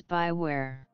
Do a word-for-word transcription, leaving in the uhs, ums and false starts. spyware.